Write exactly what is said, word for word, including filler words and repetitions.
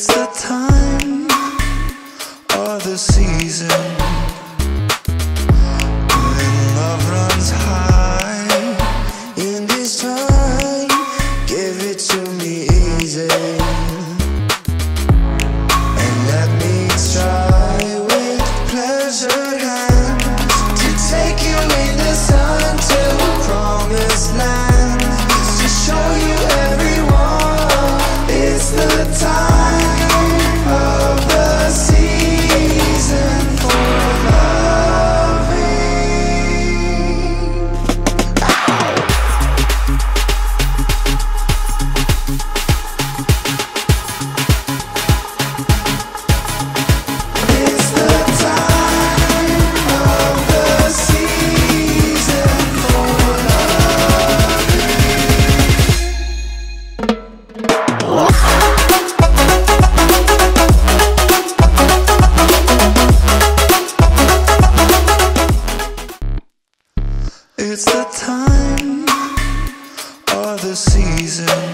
it's the time of the season, when love runs high. In this time, give it to me easy, and let me try with pleasure hands to take you in the sun to the promised land, to show you everyone it's the time. It's the time of the season.